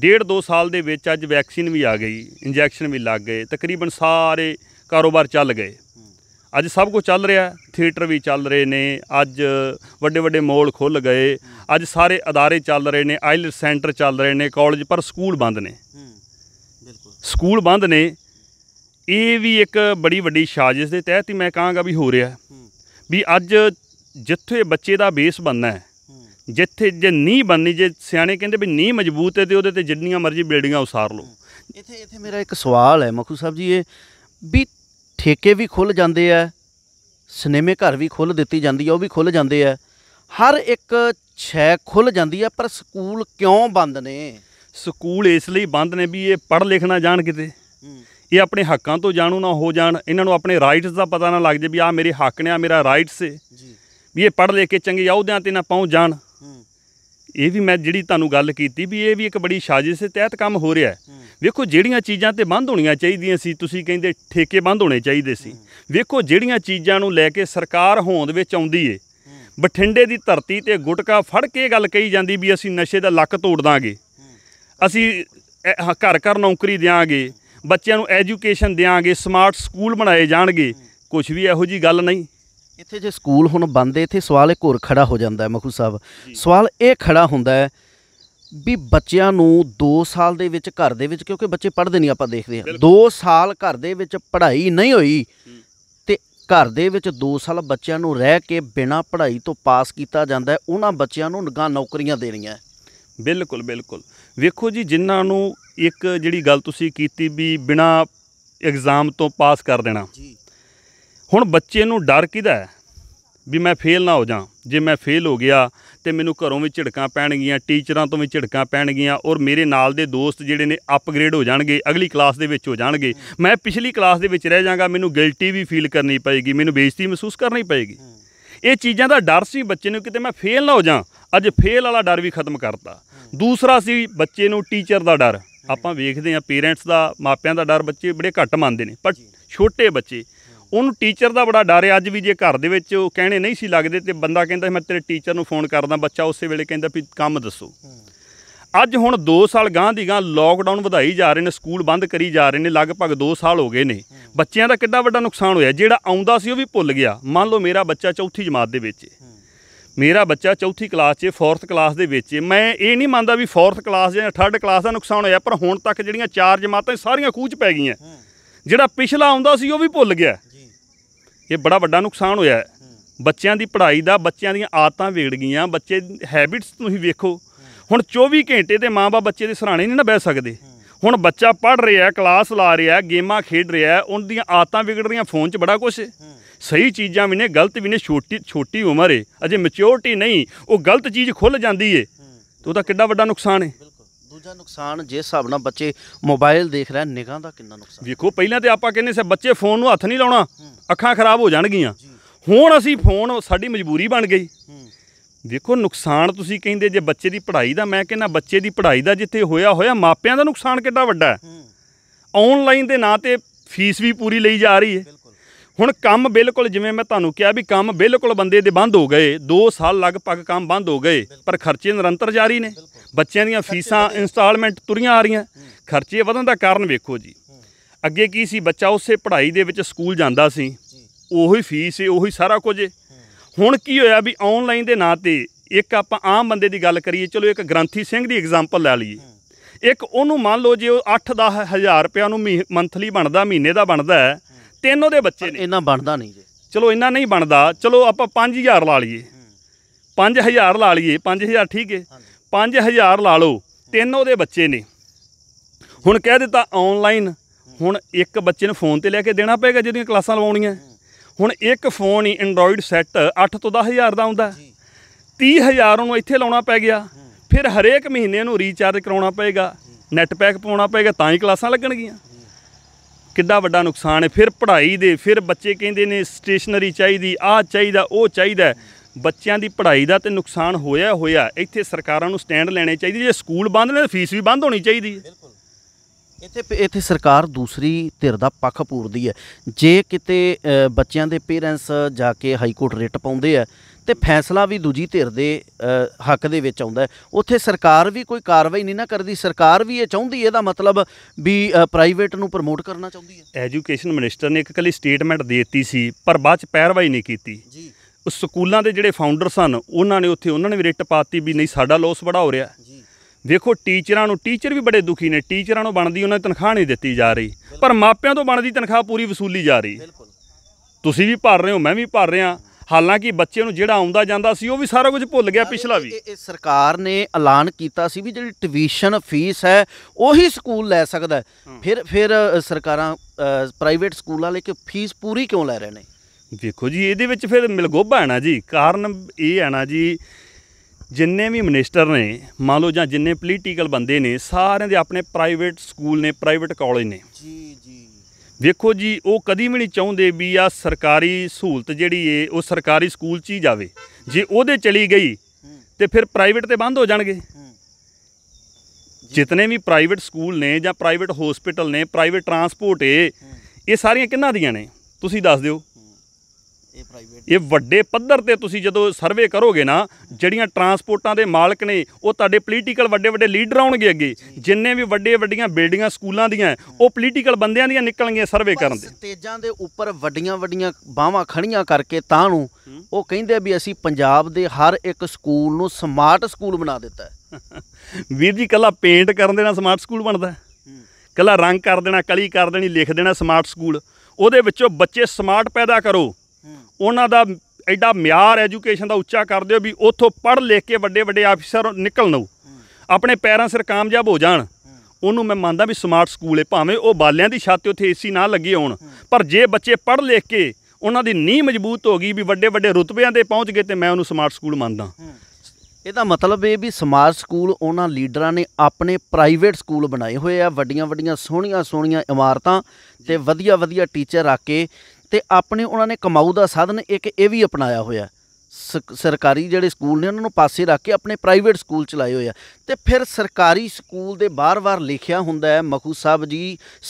1.5-2 साल दे विच अज वैक्सीन भी आ गई, इंजैक्शन भी लग गए, तकरीबन सारे कारोबार चल गए, अज सब कुछ चल रहा, थिएटर भी चल रहे ने, अज वड्डे वड्डे मॉल खुल गए, अज सारे अदारे चल रहे ने, आइलट सेंटर चल रहे ने, कॉलेज, पर स्कूल बंद ने। स्कूल बंद ने ये भी एक बड़ी वड्डी साजिश के तहत ही मैं कहूँगा भी हो रहा भी अज जिथे बच्चे का बेस बनना है, जिथे जे नींह बननी, जे सियाणे कहते भी नींह मजबूत है तो वो जिन्नियां मर्जी बिल्डिंगा उसार लो। इत्थे मेरा एक सवाल है मखू साहब जी, ये भी ठेके भी खुल जाते हैं, सिनेमे घर भी खुल दिती जाती है, वह भी खुल जाते हैं, हर एक शै खुल जाती है, पर स्कूल क्यों बंद ने? स्कूल इसलिए बंद ने भी ये पढ़ लिख ना जान किते, ये अपने हकों तो जानू ना हो जान, इन्हों अपने राइट्स का पता ना लग जाए भी आ मेरे हक ने, आ मेरा राइट्स है भी ये पढ़ लिख के चंगे अहुदियां ते ना पहुँच जान। ये भी मैं जी तुहानू गल कीती भी ये भी एक बड़ी साजिश के तहत काम हो रहा है। वेखो जिहड़ियां चीज़ां ते बंद होणियां चाहीदियां सी, तुसीं कहिंदे ठेके बंद होने चाहिए सी, वेखो जिहड़ियां चीज़ां नूं लैके सरकार होंद विच आउंदी है, बठिंडे दी धरती ते गुटका फड़ के गल कही जांदी भी असीं नशे दा लक्क तोड़ दांगे, असीं घर घर नौकरी देवांगे, बच्चों नूं एजुकेशन देवांगे, स्मार्ट स्कूल बनाए जाणगे, कुछ भी इहो जी गल नहीं। इत्थे जे स्कूल हुण बंद है, इत्थे सवाल एक होर खड़ा हो जांदा है मखू साहब, सवाल ये खड़ा हुंदा है भी बच्चों नूं 2 साल दे विच घर दे विच, क्योंकि बच्चे पढ़ते नहीं, आपां देखदे हां 2 साल घर दे विच पढ़ाई नहीं होई ते घर दे विच 2 साल बच्चों नूं रह के बिना पढ़ाई तो पास कीता जांदा है, उन्हां बच्चों नूं नगां नौकरियां देणियां। बिल्कुल बिल्कुल, वेखो जी जिन्हां नूं एक जिहड़ी गल तुसीं कीती भी बिना एग्जाम तो पास कर देना, हुण बच्चे नूं डर किदा है भी मैं फेल ना हो जा, जे मैं फेल हो गया तो मैनू घरों भी झिड़कां पैणगियां, टीचरां तो भी झिड़कां पैणगियां, और मेरे नाल दे दोस्त जिहड़े ने अपग्रेड हो जाणगे, अगली क्लास दे विच हो जाणगे, मैं पिछली क्लास दे विच रह जांगा, मैनू गिल्टी भी फील करनी पएगी, मैनू बेइज्जती महसूस करनी पएगी। ये चीज़ों का डर सी बच्चे नूं किते मैं फेल ना हो जा, अज फेल वाला डर भी खत्म करता। दूसरा सी बच्चे नूं टीचर का डर, आपां वेखदे हां पेरेंट्स का, मापिआं का डर बच्चे बड़े घट मानते हैं, पर छोटे बच्चे उन्होंने टीचर का बड़ा डर है। अज भी जो घर के कहने नहीं सी लगते तो बंदा कहता मैं तेरे टीचर को फोन करदा, बच्चा उस वेले कहता भी काम दसो। अज हुण 2 साल गांह दी गांह लॉकडाउन वधाई जा रहे हैं, स्कूल बंद करी जा रहे हैं, लगभग 2 साल हो गए ने, बच्चों का कितना वड्डा नुकसान होया, जिहड़ा आउंदा सी वो भी भुल गया। मान लो मेरा बच्चा चौथी जमात दे विच, मेरा बच्चा चौथी क्लास 'च, फोर्थ क्लास दे विच, मैं ये नहीं मानता भी फोर्थ क्लास या थर्ड क्लास का नुकसान होया, पर हुण तक जिहड़ियां 4 जमातां सारियां खूच पै गईयां, जिहड़ा पिछला आउंदा सी वो भी भुल गया। ये बड़ा वड्डा नुकसान होया बच्चों की पढ़ाई का, बच्चों दी आदतां विगड़ गई, बच्चे हैबिट्स तुसीं वेखो, हुण 24 घंटे तो माँ बाप बच्चे के सराहणे नहीं ना बह सकते। हुण बच्चा पढ़ रहा है, क्लास ला रहा है, गेमां खेड रहा है, उनकी आदतां विगड़ रही, फोन 'च बड़ा कुछ सही चीज़ां भी ने, गलत भी ने, छोटी छोटी उम्र है, अजे मैच्योरिटी नहीं, वो गलत चीज़ खुल जाती है तो वह कितना वड्डा नुकसान है। दूजा नुकसान जिस हिसाब नाल बच्चे मोबाइल देख रहे हैं, निगाह दा कितना नुकसान। देखो पहला तो आपां कहने से बच्चे फोन नूं हथ नहीं लाउणा, अखां खराब हो जाणगियां। हुण असीं फोन साडी मजबूरी बन गई। देखो नुकसान तुसीं कहिंदे जे बच्चे दी पढ़ाई दा, मैं कहना बच्चे दी पढ़ाई दा जिथे होया होया मापियां दा नुकसान कितना वड्डा है। ऑनलाइन दे नां ते फीस भी पूरी लई जा रही है। हुण काम बिल्कुल जिवें मैं तुहानूं कहा भी काम बिल्कुल बंदे दे बंद हो गए, 2 साल लगभग काम बंद हो गए, पर खर्चे निरंतर जारी ने। बच्चों दीआं फीसां इंस्टॉलमेंट तुरियां आ रही, खर्चे वधण दा कारण वेखो जी। अगे की सी बच्चा उसे पढ़ाई दे विच स्कूल जांदा सी, ओही फीस है, ओही सारा कुछ है। हुण की होया भी ऑनलाइन दे नां ते एक आपां आम बंदे दी गल करिए, चलो एक ग्रंथी सिंह दी एग्जाम्पल लै लईए। एक ओनू मान लो जे 8-10 हज़ार रुपया नूं मंथली बनदा, महीने का बनदा है, तीनों दे बच्चे ने, इन्ना बनदा नहीं जी, चलो इन्ना नहीं बनदा, चलो आपां 5,000 ला लईए, 5,000 ला लईए, 5,000 ठीक है, 5,000 ला लो, तीनों दे बच्चे ने। हुण कह दित्ता ऑनलाइन, हुण एक बच्चे ने फोन ते लैके देना पेगा जिहदीआं क्लासां लवाउणीआं। हुण एक फोन ही एंड्रॉयड सैट 8 तो 10 हज़ार का आउंदा, 30,000 उहनूं इत्थे लाउणा पै गया, फिर हरेक महीने नूं रीचार्ज कराउणा पेगा, नैट पैक पाउणा पेगा, तां ही क्लासां लगणगीआं। कितना वड्डा नुकसान है। फिर पढ़ाई दे, फिर बच्चे कहिंदे ने स्टेशनरी चाहिदी, आह चाहिदा, ओह चाहिदा। बच्चों की पढ़ाई का तो नुकसान होया होया। इत्थे सरकारां नूं स्टैंड लेने चाहिए, जे स्कूल बंद ने फीस भी बंद होनी चाहिए। इत्थे सरकार दूसरी धिर दा पक्ष पूरदी है। जे किते बच्चों के पेरेंट्स जाके हाई कोर्ट रिट पाउंदे है तो फैसला भी दूजी धिर दे हक दे विच आउंदा है, उत्थे सरकार भी कोई कार्रवाई नहीं ना करदी। सरकार भी ये चाहुंदी है, इहदा मतलब भी प्राइवेट नूं प्रमोट करना चाहुंदी है। एजुकेशन मिनिस्टर ने एक कली स्टेटमेंट देती सी, पर बाद पैरवाई नहीं कीती। उस स्कूलों के जिहड़े फाउंडर सन उन्होंने उत्थे उन्होंने भी रिट पाती भी नहीं, साडा लॉस बड़ा हो रहा। देखो टीचरां नूं, टीचर भी बड़े दुखी ने, टीचरां नूं बनदी उन्हां दी तनख्वाह नहीं दित्ती जा रही, पर मापिआं तों बनदी तनख्वाह पूरी वसूली जा रही। तुसीं भी भर रहे हो, मैं भी भर रहा, हालांकि बच्चे नूं जिहड़ा आउंदा जांदा सी ओह भी सारा कुछ भुल गया। पिछला भी सरकार ने ऐलान कीता सी भी जिहड़ी ट्यूशन फीस है ओही स्कूल लै सकदा है, फिर सरकारां प्राइवेट स्कूल वाले कि फीस पूरी क्यों लै रहे ने? देखो जी इहदे विच फिर मिलगोबा है ना जी। कारण इह है ना जी, जिन्ने भी मिनिस्टर ने मान लो जां जिन्ने पोलीटिकल बंदे ने, सारे दे अपने प्राइवेट स्कूल ने, प्राइवेट कॉलेज ने। देखो जी वो कभी भी नहीं चाहते भी आ सरकारी सहूलत जिहड़ी है वो सरकारी स्कूल च ही जाए, जे ओहदे चली गई तो फिर प्राइवेट तो बंद हो जाएंगे। जितने भी प्राइवेट स्कूल ने जां प्राइवेट होस्पिटल ने, प्राइवेट ट्रांसपोर्ट है, ये सारियां किन्हां दियां ने तुसीं दस दिओ। ये वड्डे पद्धर ते तुसीं जदों सर्वे करोगे ना, जिहड़ियां ट्रांसपोर्टां दे मालक ने वो तुहाडे पोलीटिकल वड्डे वड्डे लीडर आउणगे अगे। जिन्ने भी वड्डे वड्डियां बिल्डिंगां स्कूलां दियां वो पोलीटिकल बंदियां दियां निकलणगियां सर्वे करन दे। स्टेजां दे उपर वड्डियां वड्डियां बाहवां खड़ीआं करके तानू वो कहिंदे भी असीं पंजाब दे हर एक स्कूल नूं स्मार्ट स्कूल बना दित्ता है। वीर जी कल्ला पेंट करन दे नाल स्मार्ट स्कूल बनदा है? कल्ला रंग कर देना, कली कर देनी, लिख देना स्मार्ट स्कूल, ओहदे विचों बच्चे स्मार्ट पैदा करो, उन्हां दा एडा म्यार एजुकेशन दा उच्चा कर दिओ भी उत्थों पढ़ लिख के वड्डे वड्डे अफसर निकलन, हो अपने पैरां सिर कामयाब हो जाण। उन्होंने मैं मानदा भी स्मार्ट स्कूल है, भावें वह बालियां दी छत उत्थे एसी ना लगे होण, पर जे बच्चे पढ़ लिख के उन्हां दी नींह मजबूत हो गई भी वड्डे वड्डे रुतबिआं ते पहुँच गए, तो मैं उन्होंने स्मार्ट स्कूल मानदा। ਇਹਦਾ मतलब ये भी समार्ट स्कूल उन्होंने लीडर ने अपने प्राइवेट स्कूल बनाए हुए है, ਵੱਡੀਆਂ ਵੱਡੀਆਂ ਸੋਹਣੀਆਂ ਸੋਹਣੀਆਂ ਇਮਾਰਤਾਂ ਤੇ ਵਧੀਆ ਵਧੀਆ ਟੀਚਰ ਰੱਖ ਕੇ, ਤੇ अपने उन्होंने कमाऊ का साधन एक ये भी अपनाया होया। सरकारी ਜਿਹੜੇ स्कूल ने उन्होंने पासे रख के अपने प्राइवेट स्कूल चलाए हुए, तो फिर सरकारी स्कूल के बार-बार लिखिया हुंदा है मखू साहब जी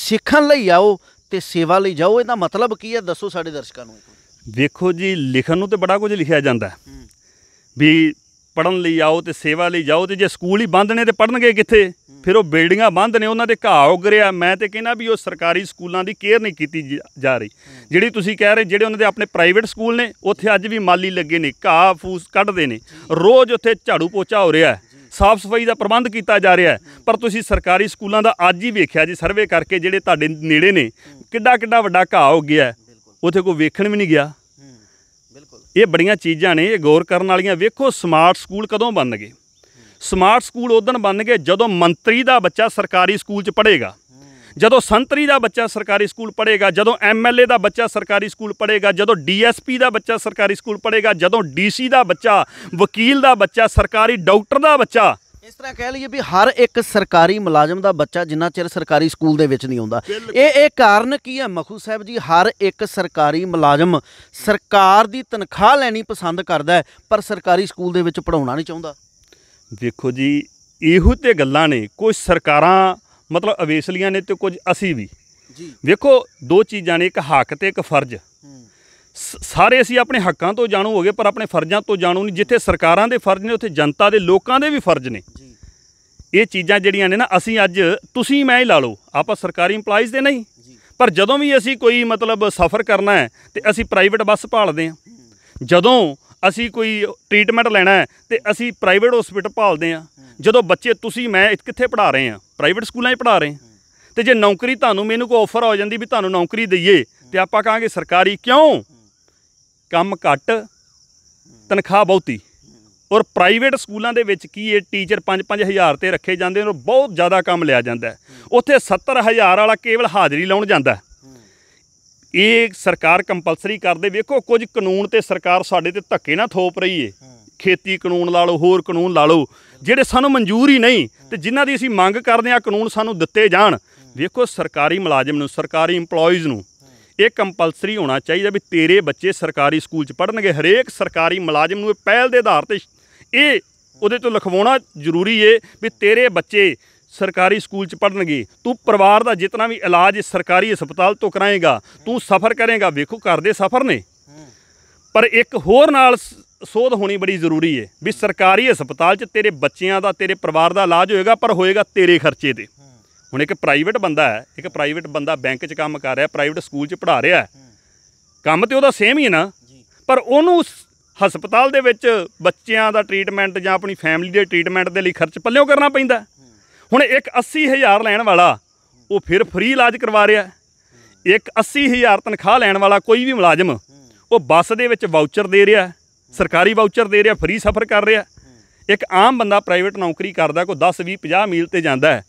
सीखण लई आओ तो सेवा लई जाओ, ਇਹਦਾ मतलब की है दसो साडे दर्शकों को। देखो जी लिखण नूं तो बड़ा कुछ लिखिया जाता है भी पढ़न लई आओ तो सेवा लई जाओ, तो जे स्कूल ही बंद ने तो पढ़नगे कित्थे? फिर वो बिल्डिंगां बंद ने, उन्हां दे घाह उग रिहा। मैं तो कहना भी वो सरकारी स्कूलों की केयर नहीं की जा रही। जिहड़ी तुसीं कह रहे जिहड़े उन्हां दे अपने प्राइवेट स्कूल ने उत्थे अज भी माली लगे ने, घाह फूस कढदे ने, रोज़ उत्थे झाड़ू पोछा हो रहा है, साफ सफाई का प्रबंध किया जा रहा है। पर तुसीं सरकारी स्कूलों का अज ही वेखिया जी सर्वे करके जिहड़े तुहाडे नेड़े ने, किड्डा किड्डा वड्डा घाह हो गया, उत्थे कोई वेखण भी नहीं गया। ये बड़ियां चीज़ां ने ये गौर करन वालियां। वेखो स्मार्ट स्कूल कदों बन गए? स्मार्ट स्कूल उदन बन गए जदों मंत्री का बच्चा सरकारी स्कूल च पढ़ेगा, जदों संतरी का बच्चा सरकारी स्कूल पढ़ेगा, जदों MLA का बच्चा सरकारी स्कूल पढ़ेगा, जदों DSP का बच्चा सरकारी स्कूल पढ़ेगा, जदों DC का बच्चा, वकील का बच्चा, सरकारी डॉक्टर का बच्चा। इस तरह कह लीए भी हर एक सरकारी मुलाजम का बच्चा जिन्ना चिर सरकारी स्कूल दे विच नहीं आउंदा। ये कारण की है मखू साहब जी? हर एक सरकारी मुलाजम सरकार की तनख्वाह लैनी पसंद करता है पर सरकारी स्कूल दे विच पढ़ाउणा नहीं चाहुंदा। देखो जी इहो ते गल्लां ने, कुछ सरकारां मतलब अवेसलियां ने तो कुछ असी भी जी। देखो दो चीज़ां ने, एक हक ते एक फर्ज। सारे असी अपने हकों तो जाणू हो गए पर अपने फर्जों तो जाणू नहीं। जिथे सरकारां दे फर्ज ने उत्थे जनता दे लोकां दे भी फर्ज ने। ये चीज़ां जिहड़ियां ने ना, असी अज तुसीं मैं ही ला लो, आपां सरकारी इंपलाइज दे नहीं पर जदों भी असी कोई मतलब सफ़र करना है तो असी प्राइवेट बस भालदे हां, जदों असी कोई ट्रीटमेंट लेना है तो असी प्राइवेट हॉस्पिटल भालदे हां। जदों बच्चे तुसीं मैं कित्थे पढ़ा रहे हैं, प्राइवेट स्कूलों पढ़ा रहे हैं। तो जो नौकरी तुहानूं मैनू कोई ऑफर हो जाती भी तुहानूं नौकरी दईए तो आपां कहांगे सरकारी क्यों? काम घट तनख्वाह बहुती। और प्राइवेट स्कूलों के की है टीचर 5-5 हज़ार से रखे जाते हैं और बहुत ज़्यादा काम लिया जाता है। उत्थे 70,000 वाला केवल हाज़री लाउण जाता है। ये सरकार कंपलसरी कर दे। वेखो कुछ कानून तो सरकार साडे ते धक्के ना थोप रही है। खेती कानून ला लो, होर कानून ला लो, जिहड़े सानूं मंजूर ही नहीं तो जिन्हां दी असीं मंग करदे आ कानून सानूं दित्ते जाण। वेखो सरकारी मुलाजम नूं, सरकारी इंपलॉइज़ नूं ये कंपलसरी होना चाहिए भी तेरे बच्चे सरकारी स्कूल च पढ़नगे। हरेक सरकारी मुलाजम नूं पहल के आधार पर ये उहदे तों लिखवाउणा जरूरी है भी तेरे बच्चे सरकारी स्कूल च पढ़नगे। तू परिवार का जितना भी इलाज सरकारी हस्पताल तो कराएगा, तू सफ़र करेगा। वेखो घर दे सफ़र ने पर एक होर नाल सोध होनी बड़ी जरूरी है भी सरकारी हस्पताल च तेरे बच्चों का तेरे परिवार का इलाज होएगा पर होएगा तेरे खर्चे ते। हुण एक प्राइवेट बंदा है, एक प्राइवेट बंदा बैंक च काम कर रहा है, प्राइवेट स्कूल च पढ़ा रहा है, काम तो वह सेम ही है ना। पर उन्होंने हस्पताल के बच्चों का ट्रीटमेंट या अपनी फैमिली के ट्रीटमेंट के लिए खर्च पल्लों करना पैंदा। हुण एक 80,000 लैन वाला वो फिर फ्री इलाज करवा रहा है। एक 80,000 तनख्वाह लैन वाला कोई भी मुलाजम वो बस के वाउचर दे रहा है, सरकारी वाउचर दे रहा, फ्री सफ़र कर रहा। एक आम बंदा प्राइवेट नौकरी करता कोई 10-20-50 मील पर जाता है,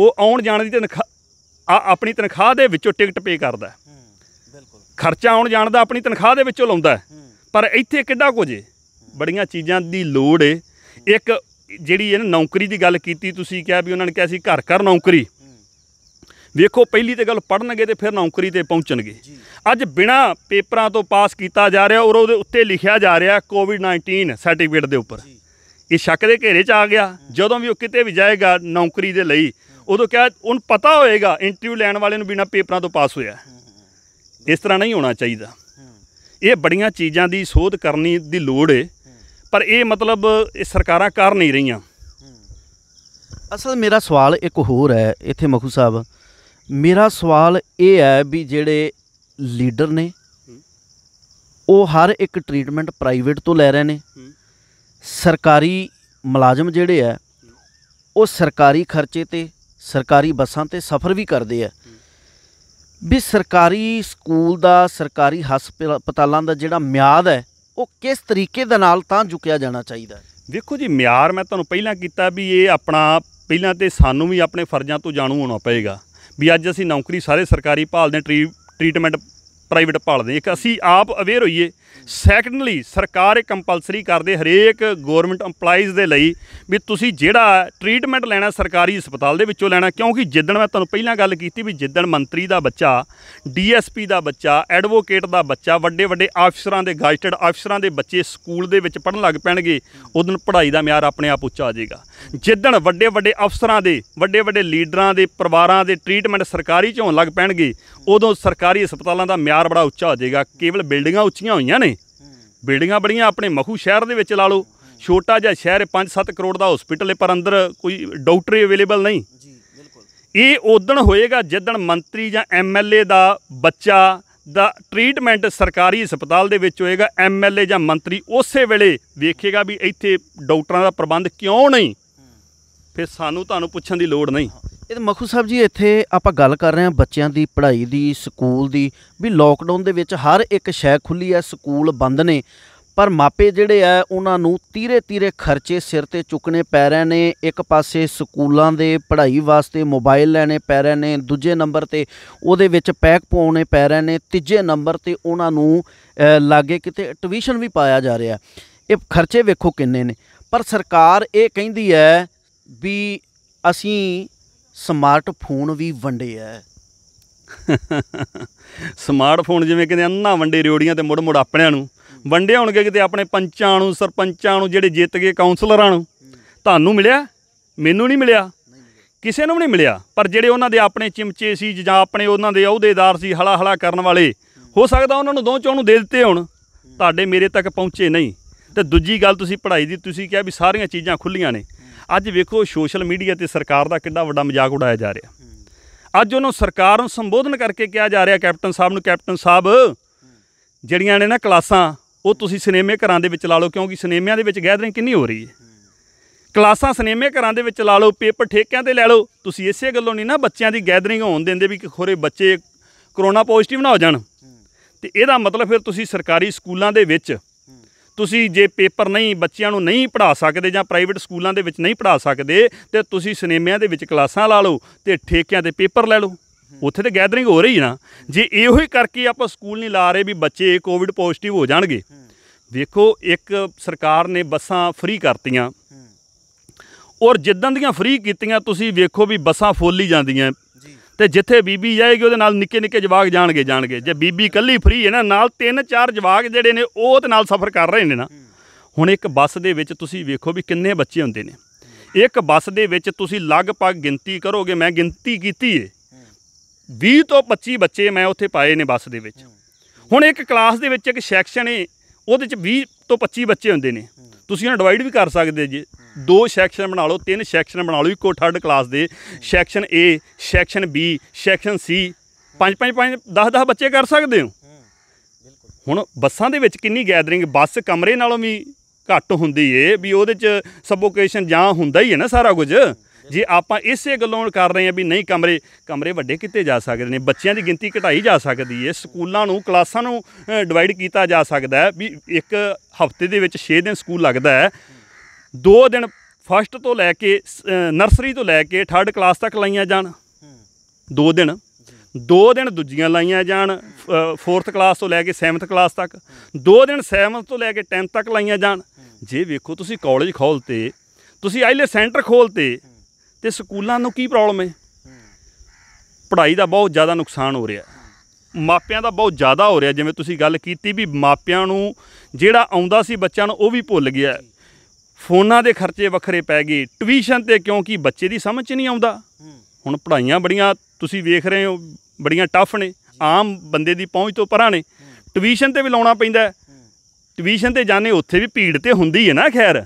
वो आउण जाण दी तनख्वाह अपनी तनख्वाह दे विचों टिकट पे करदा है, खर्चा आउण जाण दा अपनी तनख्वाह दे विचों लाउंदा है। पर इत्थे किड्डा कुछ है, बड़ियां चीज़ां दी लोड़ है। एक जिहड़ी है ना नौकरी दी गल कीती, तुसीं कहा भी उन्होंने कहा सी घर घर नौकरी। वेखो पहली तो गल पढ़नगे तो फिर नौकरी ते पहुँचणगे। अज बिना पेपरां तो पास कीता जा रहा और उहदे उत्ते लिखिया जा रहा कोविड-19 सर्टिफिकेट दे उपर। ये शक दे घेरे च आ गया। जदों भी वो किते भी जाएगा नौकरी दे लई उदों क्या उन्हें पता होएगा इंटरव्यू लैन वाले बिना पेपरां तो पास होया। इस तरह नहीं होना चाहिए। ये बड़ियां चीज़ां दी शोध करनी दी लोड़ है पर ये मतलब सरकारां कर नहीं रहीआं। असल मेरा सवाल एक होर है इत्थे मखू साहब, मेरा सवाल ये है भी जिहड़े लीडर ने वो हर एक ट्रीटमेंट प्राइवेट तो लै रहे ने, सरकारी मुलाजम जिहड़े है वो सरकारी खर्चे ते सरकारी बसां ते सफ़र भी करते हैं। भी सरकारी स्कूल का सरकारी हस्पतालों का जिहड़ा म्याद है वो किस तरीके दे नाल तां झुकिया जाना चाहिए? देखो जी म्यार मैं तुहानूं पहलां कीता भी ये अपना पहलां ते सानूं भी अपने फर्जां तो जाणू होना पएगा भी अज असीं नौकरी सारे सरकारी भालदे ट्रीटमेंट प्राइवेट भालदे। एक असीं आप अवेयर होईए। सैकेंडली सरकार कंपलसरी करदे हरेक गौरमेंट एम्पलाइज़ दे लई भी तुसीं जिहड़ा ट्रीटमेंट लैना सरकारी हस्पताल दे विचों लैना। क्योंकि जिद्दण मैं तुहानूं पहलां गल कीती भी जिद्दण मंत्री दा बच्चा, DSP दा बच्चा, एडवोकेट दा बच्चा, वड्डे वड्डे अफसरां दे गजटेड अफसरां दे बच्चे स्कूल दे विच पढ़न लग पैणगे उदन पढ़ाई दा म्यार अपने आप उच्चा आ जाएगा। जिद्दण वड्डे वड्डे अफसरां दे वड्डे वड्डे लीडरां दे परिवारां दे ट्रीटमेंट सरकारी च होण लग पैणगे उदों सरकारी हस्पतालां दा म्यार बड़ा उच्चा हो जाएगा। केवल बिल्डिंगां उच्चियां होईयां ने, बिल्डिंगां बड़ियां अपने मखू शहर दे विच ला लो। छोटा जिहा शहर 5-7 करोड़ का हॉस्पिटल है पर अंदर कोई डॉक्टर अवेलेबल नहीं। ये उदण होएगा जिदण मंत्री या MLA का बच्चा दा ट्रीटमेंट सरकारी हस्पताल दे विच होएगा। MLA या मंत्री उस वेले वेखेगा भी इत्थे डॉक्टरां दा प्रबंध क्यों नहीं। फिर सानूं तुहानूं पुछण दी लोड़ नहीं। ਇਹ ਮਖੂ ਸਾਹਿਬ जी ਇੱਥੇ ਆਪਾਂ ਗੱਲ ਕਰ ਰਹੇ ਹਾਂ ਬੱਚਿਆਂ ਦੀ ਪੜ੍ਹਾਈ ਦੀ, ਸਕੂਲ ਦੀ। ਵੀ ਲੋਕਡਾਊਨ ਦੇ ਵਿੱਚ ਹਰ ਇੱਕ ਸ਼ੈ ਖੁੱਲੀ ਹੈ, ਸਕੂਲ ਬੰਦ ਨੇ ਪਰ ਮਾਪੇ ਜਿਹੜੇ ਆ ਉਹਨਾਂ ਨੂੰ ਤੀਰੇ-ਤੀਰੇ ਖਰਚੇ ਸਿਰ ਤੇ ਚੁੱਕਣੇ ਪੈ ਰਹੇ ਨੇ। ਇੱਕ ਪਾਸੇ ਸਕੂਲਾਂ ਦੇ ਪੜ੍ਹਾਈ ਵਾਸਤੇ ਮੋਬਾਈਲ ਲੈਣੇ ਪੈ ਰਹੇ ਨੇ, ਦੂਜੇ ਨੰਬਰ ਤੇ ਉਹਦੇ ਵਿੱਚ ਪੈਕ ਪਾਉਣੇ ਪੈ ਰਹੇ ਨੇ, ਤੀਜੇ ਨੰਬਰ ਤੇ ਉਹਨਾਂ ਨੂੰ ਲਾਗੇ ਕਿਤੇ ਟਿਊਸ਼ਨ ਵੀ ਪਾਇਆ ਜਾ ਰਿਹਾ। ਇਹ ਖਰਚੇ ਵੇਖੋ ਕਿੰਨੇ ਨੇ। ਪਰ ਸਰਕਾਰ ਇਹ ਕਹਿੰਦੀ ਹੈ भी असी स्मार्टफोन भी वंडे है। स्मार्टफोन जिवें कहंदे अन्ना वंडे रिओड़ियां ते मुड़ मुड़ अपणिआं नूं वंडे होणगे किते अपने पंचां नूं सरपंचां नूं जिहड़े जित गए काउंसलरां नूं। तुहानूं मिलिआ, मैनूं नहीं मिलिआ, किसी नूं नहीं मिलिआ। पर जिहड़े उन्हां दे अपने चिमचे सी जां अपने उन्हां दे अहुदेदार सी हला हला करन वाले, हो सकदा उन्हां नूं दो चौं नूं दे दित्ते होण, तुहाडे मेरे तक पहुँचे नहीं। ते दूजी गल तुसीं पढ़ाई दी, तुसीं कहा भी सारियां चीज़ां खुल्लियां ने। अज वेखो सोशल मीडिया ते सरकार दा कितना वड्डा मजाक उड़ाया जा रहा। अज उन्होंने सरकार नूं संबोधन करके कहा जा रहा कैप्टन साहब नूं, कैप्टन साहब जड़ियां ने ना क्लासां वो तुसीं सिनेमे घरां दे विच ला लो, क्योंकि सिनेमियां दे विच गैदरिंग कितनी हो रही है। क्लासां सिनेमे घरां दे विच ला लो, पेपर ठेकिआं ते लै लो। तुसीं इसे गल्लों नहीं ना बच्चों की गैदरिंग होण दिंदे भी खोरे बच्चे करोना पॉजिटिव ना हो जाण। ते इहदा मतलब फिर तुसीं सरकारी स्कूलों दे विच तुसी जे पेपर नहीं बच्चों को नहीं पढ़ा सकते, जां प्राइवेट स्कूलों के नहीं पढ़ा सकते, तो तुसी सिनेमिया दे विच क्लासां ला लो तो ठेकियां ते पेपर लै लो। उत्थे ते गैदरिंग हो रही ना। जे इहो ही करके आप स्कूल नहीं ला रहे भी बच्चे कोविड पॉजिटिव हो जाएंगे। देखो एक सरकार ने बसां फ्री करतियां और जिद्दां दियां फ्री कीतियां, तुसी वेखो भी बसां फुल्ली जांदियां ते जिथे बीबी जाएगी उहदे नाल निक्के निक्के जवाक जाणगे। जे बीबी कल्ली फ्री है ना, नाल तीन चार जवाक जिहड़े ने ओह ते नाल सफर कर रहे हैं ना। हुण एक बस दे विच तुसीं वेखो भी किन्ने बच्चे हुंदे ने। एक बस दे विच तुसीं लगभग गिनती करोगे, मैं गिनती कीती है 20 तो 25 बच्चे मैं उत्थे पाए ने बस दे विच। हुण एक क्लास दे विच एक सैक्शन है उहदे च 20 तो 25 बच्चे हुंदे ने। तुसीं उन्हां डिवाइड भी कर सकदे जी, दो सैक्शन बना लो, तीन सैक्शन बना लो, इक्को थर्ड क्लास दे section A, section B, section C, 5-5, 10-10 बच्चे कर सकते हो। हुण बसां दे विच कितनी गैदरिंग, बस कमरे नालों भी घट हुंदी है भी उहदे च सबोकेशन जां हुंदा ही है ना सारा कुछ। जे आपां इसे गल्लों कर रहे हैं भी नहीं कमरे वड्डे कीते जा सकदे ने, बच्चों की गिनती घटाई जा सकदी है, स्कूलों नूं क्लासां नूं डिवाइड किया जा सकदा है भी एक हफ्ते दे विच 6 दिन स्कूल लगदा है, 2 दिन फर्स्ट तो लैके नर्सरी तो लैके थर्ड क्लास तक लाइया जान, 2 दिन 2 दिन दूजियां लाइया जान, 4th क्लास तो लैके 7th क्लास तक, 2 दिन 7th तो लैके 10th तक लाइया जान। जे वेखो तुसी कॉलेज खोलते, तुसी आईले सेंटर खोलते, तो स्कूलों नूं की प्रॉब्लम है? पढ़ाई का बहुत ज़्यादा नुकसान हो रहा, मापियां का बहुत ज़्यादा हो रहा। जिवें तुसी गल कीती भी मापियां नूं जिहड़ा आउंदा सी बच्चों नूं ओह भी भुल गया। फोना के खर्चे वखरे पै गए, ट्यूशन से, क्योंकि बच्चे की समझ नहीं आता। हुण पढ़ाइयां बड़ियां तुसी वेख रहे हो बड़ियां टफ ने, आम बंदे की पहुँच तो परां ने। ट्यूशन से भी लाउणा पैंदा, ट्यूशन से जाने उत्थे भी भीड़ तो हुंदी है ना। खैर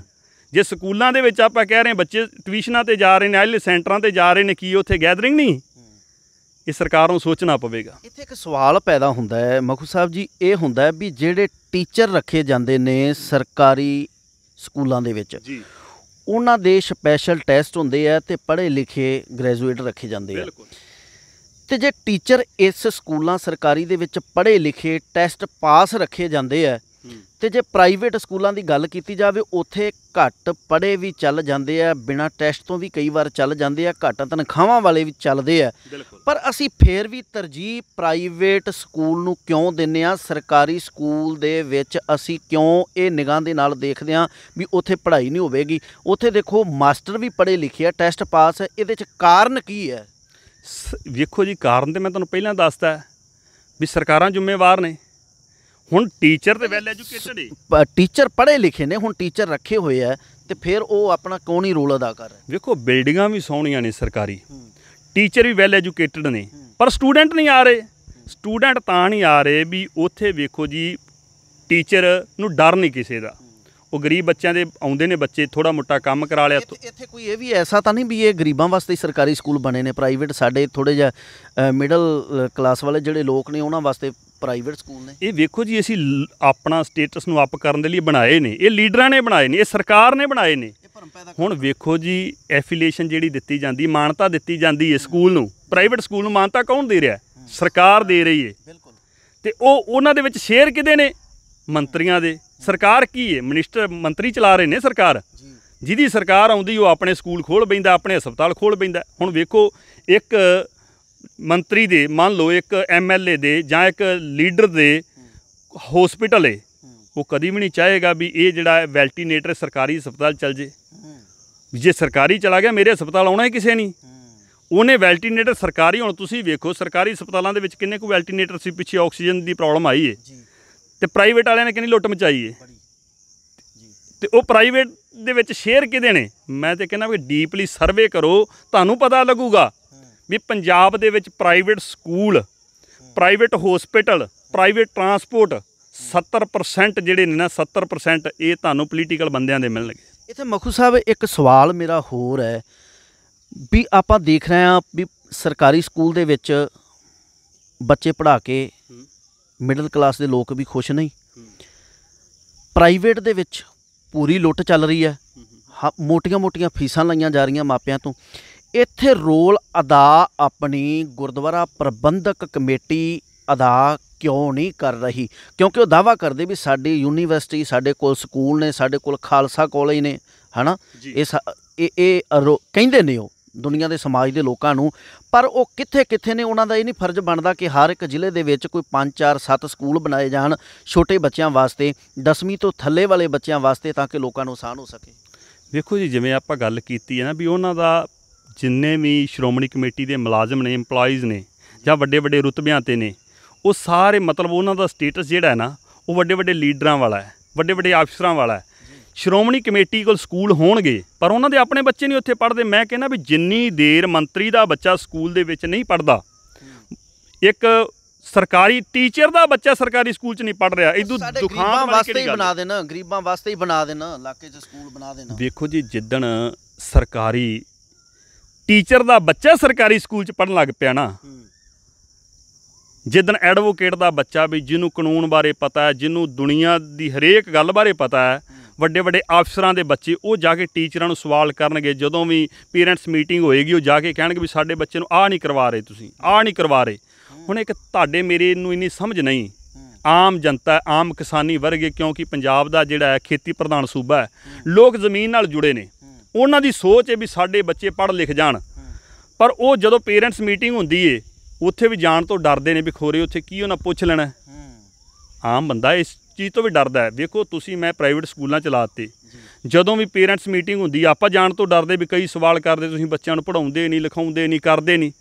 जे स्कूलों के विच आपां कह रहे हैं बच्चे ट्यूशनां ते जा रहे हैं, आइले सेंटरां ते जा रहे हैं, की उत्थे गैदरिंग नहीं? ये सरकार नूं सोचना पवेगा। इत्थे एक सवाल पैदा हुंदा है मखू साहब जी, ये हुंदा है भी जिहड़े टीचर रखे जांदे ने सरकारी स्कूलों के विच, उन्हां दे स्पैशल टैसट हुंदे आ ते पढ़े लिखे ग्रैजुएट रखे जांदे आ। ते जे टीचर इस स्कूलों सरकारी दे विच पढ़े लिखे टैसट पास रखे जांदे आ, तो जे प्राइवेट स्कूलों की गल की जाए उत्थे घट पढ़े भी चल जाते हैं, बिना टैसट तो भी कई बार चल जाते हैं, घट तनखावां वाले भी चलते हैं। पर असी फिर भी तरजीह प्राइवेट स्कूल नूं क्यों दिंदे आ? सरकारी स्कूल दे विच असी क्यों ये निगाह दे नाल देखदे आ भी उत्थे पढ़ाई नहीं होवेगी? उत्थे देखो मास्टर भी पढ़े लिखे आ, टैसट पास, इहदे च कारण की है? वेखो जी कारण तो मैं तुहानूं पहलां दसदा भी सरकारां जिम्मेवार ने। हुण टीचर तो वैल एजुकेटेड है, टीचर पढ़े लिखे ने, हुण टीचर रखे हुए है, तो फिर वो अपना कौन ही रोल अदा कर रहा है? देखो बिल्डिंगा भी सोहणियां ने सरकारी, टीचर भी वैल एजुकेटेड ने, पर स्टूडेंट नहीं आ रहे। स्टूडेंट तां नहीं आ रहे भी उत्थे वेखो जी टीचर नूं डर नहीं किसी का। वो गरीब बच्चों के आउंदे ने बच्चे, थोड़ा मोटा काम करा लिया। इत्थे कोई ये भी ऐसा तो नहीं भी ये गरीबों वास्ते ही सरकारी स्कूल बने ने, प्राइवेट साढ़े थोड़े जिहा मिडल क्लास वाले जिहड़े लोग ने उन्हां वास्ते प्राइवेट स्कूल ने? ये वेखो जी असी अपना स्टेटस नूं अप करन दे लई बनाए ने, ये लीडरां ने बनाए ने, ये सरकार ने बनाए ने। हुण वेखो जी एफिलिएशन जिहड़ी दित्ती जांदी, मानता दित्ती जांदी है स्कूल नूं, प्राइवेट स्कूल नूं मानता कौन दे रिहा है? सरकार दे रही है। बिल्कुल। ते ओह उहनां दे विच शेयर किहदे ने? मंत्रियां दे। सरकार की है? मिनिस्टर मंत्री चला रहे ने सरकार। जिहदी सरकार आउंदी ओह अपने स्कूल खोल बैंदा, अपने हस्पताल खोल बैंदा। हुण वेखो एक मंत्री दे, मान लो एक MLA दे जां एक लीडर दे हॉस्पिटल है, वो कभी भी नहीं चाहेगा भी ये जिहड़ा वेंटीलेटर सरकारी हस्पताल चल जे। जे सरकारी चला गया मेरे हस्पताल आना ही किसी नहीं। उन्हें वैल्टीनेटर सरकारी, हुण तुसीं वेखो सरकारी हस्पतालों के किन्ने को वैल्टीनेटर सी, पिछे ऑक्सीजन की प्रॉब्लम आई है तो प्राइवेट वाले ने कि लुट मचाई है। तो वह प्राइवेट दे शेयर किहदे ने? मैं तो कहना भी डीपली सर्वे करो, तुहानूं पता लगूगा भी पंजाब दे विच private school, private hospital, private transport 70% जिहड़े ने ना 70% ये तुहानूं पोलीटिकल बंदियां दे मिलणगे। इत्थे मखू साहब एक सवाल मेरा होर है भी आपां देख रहे हैं भी सरकारी स्कूल दे विच बच्चे पढ़ा के मिडल क्लास के लोग भी खुश नहीं, प्राइवेट दे विच पूरी लुट चल रही है, हाँ मोटिया मोटिया फीसा लाइया जा रही मापिया तो। इत्थे रोल अदा अपनी गुरुद्वारा प्रबंधक कमेटी अदा क्यों नहीं कर रही? क्योंकि वह दावा करते भी साड़ी यूनीवर्सिटी, साढ़े कोल स्कूल ने, साढ़े कोल खालसा कॉलेज ने, है ना, कहते ने दुनिया के समाज के लोगों को, पर वो कित्थे कित्थे ने? उन्हों का ये नहीं फर्ज बनता कि हर एक जिले के कोई 5, 4, 7 स्कूल बनाए जाण छोटे बच्चों वास्ते, 10वीं तो थले वाले बच्चों वास्ते, ताकि लोगों को आसान हो सके। देखो जी जिवें आपां गल कीती है ना भी उन्हों का जिन्ने भी श्रोमणी कमेटी के मुलाजम ने, इंपलॉइज़ ने, जां वड्डे वड्डे रुतबियां ते ने, वो सारे मतलब उन्हों का स्टेटस जिहड़ा है ना वो वड्डे वड्डे लीडरां वाला है, वड्डे वड्डे अफसरां वाला है। श्रोमणी कमेटी कोल स्कूल होणगे पर उन्होंने अपने बच्चे नहीं उत्थे पढ़ते। मैं कहना भी जिन्नी देर मंत्री का बच्चा स्कूल दे विच नहीं पढ़ता, एक सरकारी टीचर का बच्चा सरकारी स्कूल च नहीं पढ़ रहा, इदू दुखान वास्ते ही बना देना, गरीबां वास्ते ही बना देना, इलाके च स्कूल बना देना। देखो जी जिद्दन सरकारी टीचर का बच्चा सरकारी स्कूल च पढ़न लग पिया ना, जिद्दन एडवोकेट का बच्चा भी जिन्हों कानून बारे पता है, जिन्हों दुनिया की हरेक गल बारे पता है, वड्डे वड्डे अफसरां दे बच्चे वो जाके टीचरां नूं सवाल करनगे, जदों भी पेरेंट्स मीटिंग होएगी वो जाके कहणगे भी साडे बच्चे नूं आ नहीं करवा रहे, तुसीं आ नहीं करवा रहे। हुण एक तुहाडे मेरे नूं इन्नी समझ नहीं, आम जनता, आम किसानी वर्ग, क्योंकि पंजाब दा जिहड़ा है खेती प्रधान सूबा है, लोग जमीन नाल जुड़े ने, उन्हां दी सोच है भी साडे बच्चे पढ़ लिख जाण, पर वो जदों पेरेंट्स मीटिंग हुंदी है उत्थे भी जाण तों डरदे ने भी खोरे उत्थे की उन्हां पुछ लेणा। आम बंदा इस चीज़ तो भी डरदा है। वेखो तुसीं मैं प्राइवेट स्कूलों चलाते जदों भी पेरेंट्स मीटिंग हुंदी आपां जाण तों डरदे भी कई सवाल करदे, तुसीं बच्चों नूं पढ़ाउंदे नहीं, लिखाउंदे नहीं, करदे नहीं।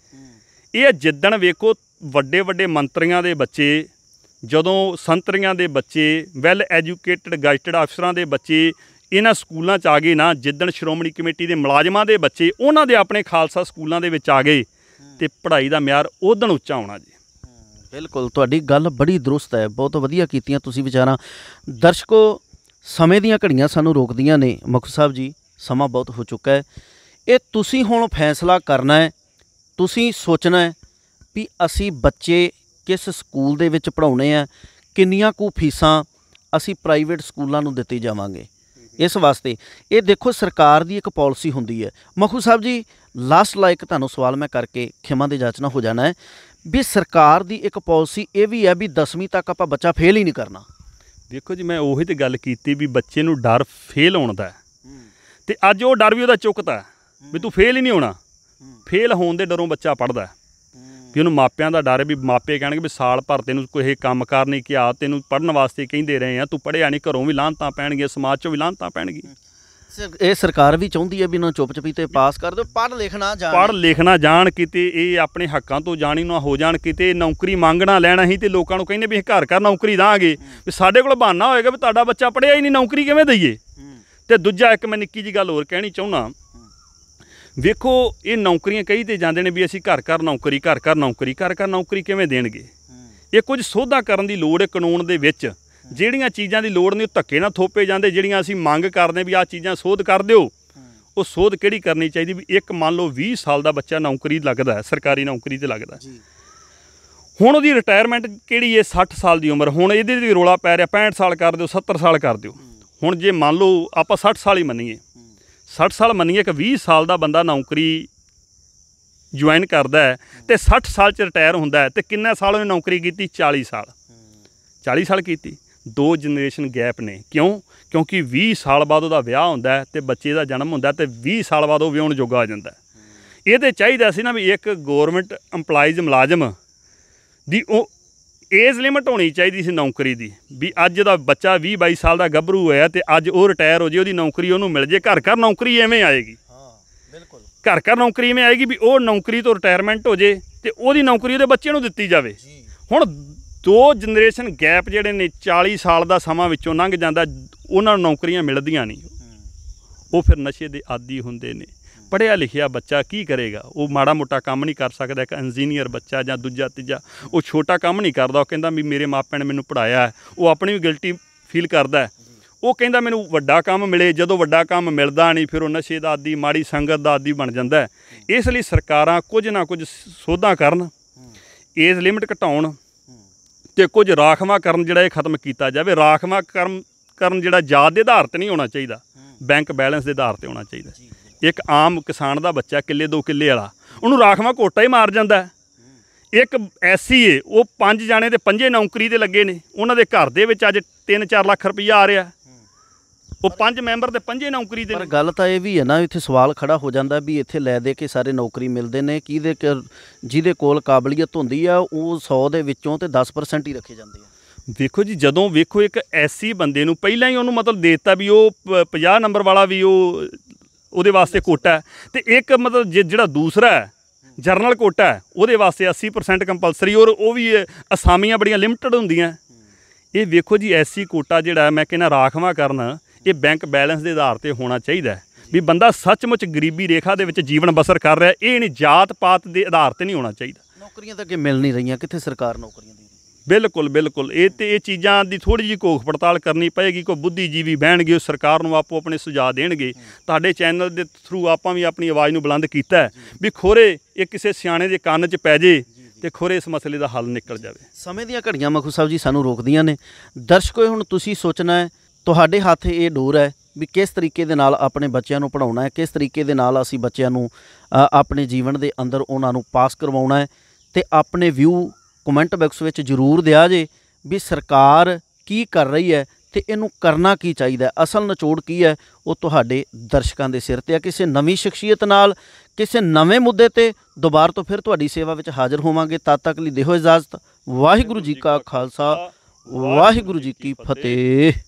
ये जिद्दन वेखो वड्डे वड्डे मंत्रियों के बच्चे, जदों संतरियां के बच्चे, वैल एजुकेटेड गाइटेड अफसरां के बच्चे इन्हां स्कूलों आ गए ना, जिद्दन श्रोमणी कमेटी के मुलाजमां के बच्चे उन्हां दे अपने खालसा स्कूलों के आ गए तो पढ़ाई का म्यार उदन उच्चा होना जी। बिल्कुल तुहाडी गल बड़ी दुरुस्त है, बहुत वधिया कीतियां तुसीं विचारां। दर्शको समय दीयां घड़ियां सानूं रोकदियां ने, मखू साहब जी समा बहुत हो चुका है, ये तुसीं हुण फैसला करना है, तुसीं सोचना है भी असीं बच्चे किस स्कूल दे विच पढ़ाउणे आ, किन्नियां कु फीसां असीं प्राइवेट स्कूलां नूं दित्ती जावांगे। इस वास्ते ये देखो सरकार की एक पॉलिसी हुंदी है। मखू साहब जी लास्ट लाइक तुहानूं सवाल मैं करके खिमा दे जाचना हो जाना है भी सरकार की एक पॉलिसी ये भी है भी 10वीं तक आपां बच्चा फेल ही नहीं करना। देखो जी मैं उही ते गल कीती भी बच्चे नूं डर फेल होण दा ते अज वो डर भी उहदा चुकता है भी तू फेल ही नहीं होना। फेल होण दे डरों बच्चा पढ़दा भी उहनूं मापियां दा डर है भी मापे कहणगे भी साल भर तैनूं कोई काम कार नहीं किया, तैनूं पढ़न वास्ते कहिंदे रहे आ, तू पढ़िया नहीं, घरों भी लांतां पैणगीआं, समाज चों भी लांतां पैणगीआं। ਇਹ सरकार भी चाहती है भी इन्होंने चुप चपीते पास कर दो, पढ़ लिखना जान किते अपने हकों तो जानी ना हो जान, किते नौकरी मांगना लैना ही तो लोगों को कहने भी घर घर नौकरी देंगे भी साढ़े को बहाना होएगा भी तुहाडा बच्चा पढ़िया ही नहीं, नौकरी किवें दईए। तो दूजा एक मैं निक्की जी गल होर कहनी चाहुंदा, वेखो ये नौकरियां कही तो जांदे ने भी असीं घर घर नौकरी किवें देणगे। ये कुछ सोधा करन दी लोड़ है कानून दे विच, ਜਿਹੜੀਆਂ चीज़ों की लड़ नहीं धक्के ना थोपे जाते, ਜਿਹੜੀਆਂ ਅਸੀਂ ਮੰਗ ਕਰਦੇ भी आ चीज़ा शोध कर दो, वो शोध ਕਿਹੜੀ करनी चाहिए भी एक मान लो 20 साल का बच्चा नौकरी लगता है, सरकारी नौकरी तो लगता है, ਹੁਣ ਉਹਦੀ ਰਿਟਾਇਰਮੈਂਟ ਕਿਹੜੀ है 60 साल की उम्र, ਹੁਣ ਇਹਦੇ ਤੇ ਰੋਲਾ ਪੈ ਰਿਹਾ 65 साल कर दो, 70 साल कर दो। ਹੁਣ ਜੇ मान लो आप 60 साल ही ਮੰਨੀਏ, 60 साल ਮੰਨੀਏ कि 20 साल का बंदा नौकरी ਜੁਆਇਨ करता है तो 60 साल ਚ ਰਿਟਾਇਰ ਹੁੰਦਾ है, तो ਕਿੰਨੇ ਸਾਲ ਉਹਨੇ नौकरी ਕੀਤੀ? 40 साल। 40 साल ਕੀਤੀ, 2 जनरेशन गैप ने, क्यों? क्योंकि 20 साल बाद उहदा विआह होंदा है ते बच्चे दा जन्म होंदा ते 20 साल बाद वो विआहण जोगा आ जांदा है। ये तो चाहिए सी ना भी एक गौरमेंट एम्पलाइज मुलाजम दी एज लिमिट होनी चाहिए सी नौकरी की भी अज का बच्चा 20-22 साल का गभरू है तो अज वो रिटायर हो जाए वो नौकरी उन्होंने मिल जाए। घर घर नौकरी एवें आएगी, बिल्कुल घर घर नौकरी में आएगी भी वो नौकरी तो रिटायरमेंट हो जाए तो वो नौकरी वो बच्चे को दिती जाए। हुण दो जनरेशन गैप जिहड़े ने 40 साल का समा विचों लंघ जाता उन्हां नूं नौकरियां मिलदियां नहीं, वो फिर नशे के आदी हुंदे ने। पढ़िया लिखिया बच्चा की करेगा, वो माड़ा मोटा काम नहीं कर सकता। एक इंजीनियर बच्चा जां दूजा तीजा वो छोटा काम नहीं करता, कहता भी मेरे मापिआं ने मैनूं पढ़ाया है, वो अपनी भी गिल्टी फील करता है। वो कहता मैनूं वड्डा काम मिले, जदों वड्डा काम मिलदा नहीं फिर वो नशे का आदी माड़ी संगत का आदी बन जाता है। इसलिए सरकारां कुछ ना कुछ सोधां करन, एज लिमिट घटाउण ते कुछ राखवा करम जिहड़ा खत्म किया जाए। राखवा करम जिहड़ा जात दे आधार ते नहीं होना चाहिए, बैंक बैलेंस के आधार पर होना चाहिए। एक आम किसान का बच्चा किले 2 किले वाला उन्होंने राखवा कोटा ही मार जाता है। एक ऐसी है वो 5 जाने तो 5 नौकरी से लगे ने, उन्होंने घर के अज 3-4 लाख रुपया आ रहा है। वो 5 मैंबर तो 5 नौकरी दे। गल तो यह भी है ना, इत्थे सवाल खड़ा हो जाता भी इत्थे लै दे के सारे नौकरी मिलते हैं कि जिहदे कोल काबलीयत होंदी है वो 100 दे विचों ते 10% ही रखे जाते हैं। देखो जी जदों वेखो एक ऐसी बंदे नूं पहला ही उन्होंने मतलब देता भी वो 50 नंबर वाला भी वो वास्ते कोटा है, तो एक मतलब जिहड़ा दूसरा है जरनल कोटा है वो वास्ते 80% कंपलसरी और वो भी असामियां बड़ियां लिमिटेड होंदियां। ये वेखो जी ऐसी कोटा जिहड़ा मैं कहना राखवा करना ये बैंक बैलेंस के आधार पर होना चाहिए भी बंदा सचमुच गरीबी रेखा के जीवन बसर कर रहा है। ये नहीं जात पात के आधार पर नहीं होना चाहिए। नौकरियां तो अगर मिल नहीं रही कितने सरकार नौकरियां दे रही। बिल्कुल बिल्कुल ये चीज़ों की थोड़ी जी घोख पड़ताल करनी पएगी। कोई बुद्धिजीवी बहनगे सरकार को आपो अपने सुझाव देणगे। तुहाडे चैनल के थ्रू आपां भी अपनी आवाज़ नूं बुलंद कीता भी खोरे ये किसी सियाणे दे कान च पै जे ते खोरे इस मसले का हल निकल जाए। समय दीआं घड़ियां मखू साहब जी सानूं रोकदियां ने। दर्शकों हुण तुसीं सोचना है तुहाडे हथ ये डोर है भी किस तरीके दे नाल अपने बच्चों पढ़ाउणा है, किस तरीके दे नाल असी बच्चों अपने जीवन दे अंदर उन्हां नूं पास करवाउणा है। ते अपने व्यू कमेंट बॉक्स विच जरूर दिया जे भी सरकार की कर रही है ते इनूं करना की चाहिए। असल निचोड़ की है वो तुहाडे दर्शकों के सिर ते है। किसी नवीं शख्सीयत नाल किसी नवें मुद्दे ते दोबारा तो फिर तुहाडी सेवा विच हाजिर होवांगे। तद तक लई दिओ इजाजत। वाहिगुरू जी का खालसा वाहिगुरू जी की फतेह।